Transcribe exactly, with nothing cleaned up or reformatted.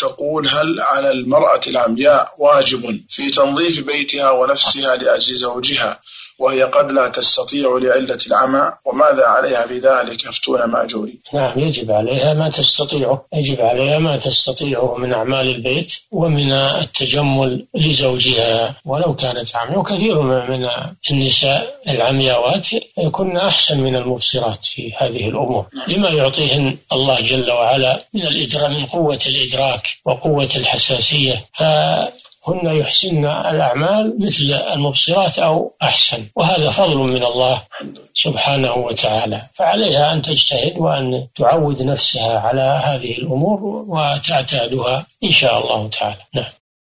تقول: هل على المرأة العمياء واجب في تنظيف بيتها ونفسها لأجل زوجها وهي قد لا تستطيع لعلة العمى، وماذا عليها في ذلك افتون ماجوري؟ نعم، يجب عليها ما تستطيعه، يجب عليها ما تستطيعه من أعمال البيت ومن التجمل لزوجها ولو كانت عمياء. وكثير من النساء العمياوات يكون أحسن من المبصرات في هذه الأمور لما يعطيهن الله جل وعلا من الإدراك، من قوة الإدراك وقوة الحساسية، ف هن يحسن الأعمال مثل المبصرات أو أحسن، وهذا فضل من الله سبحانه وتعالى. فعليها أن تجتهد وأن تعود نفسها على هذه الأمور وتعتادها إن شاء الله تعالى. نعم.